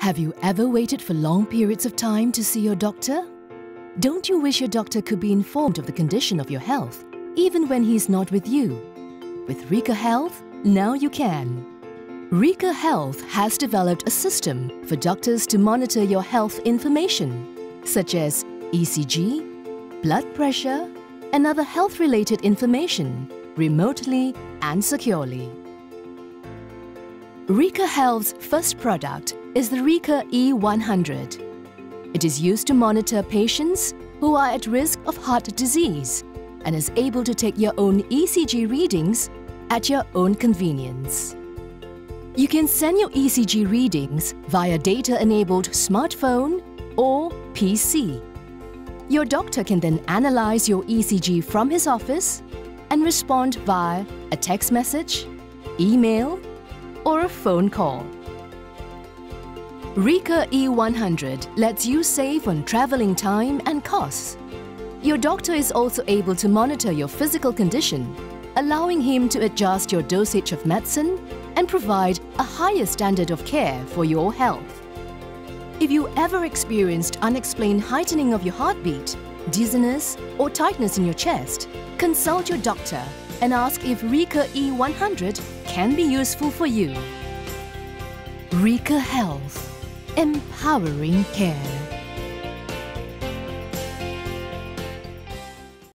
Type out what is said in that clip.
Have you ever waited for long periods of time to see your doctor? Don't you wish your doctor could be informed of the condition of your health, even when he's not with you? With REKA Health, now you can. REKA Health has developed a system for doctors to monitor your health information, such as ECG, blood pressure, and other health-related information, remotely and securely. REKA Health's first product is the Reka E100. It is used to monitor patients who are at risk of heart disease and is able to take your own ECG readings at your own convenience. You can send your ECG readings via data-enabled smartphone or PC. Your doctor can then analyze your ECG from his office and respond via a text message, email, or a phone call. Reka E100 lets you save on traveling time and costs. Your doctor is also able to monitor your physical condition, allowing him to adjust your dosage of medicine and provide a higher standard of care for your health. If you ever experienced unexplained heightening of your heartbeat, dizziness or tightness in your chest, consult your doctor and ask if Reka E100 can be useful for you. Reka Health. Empowering care.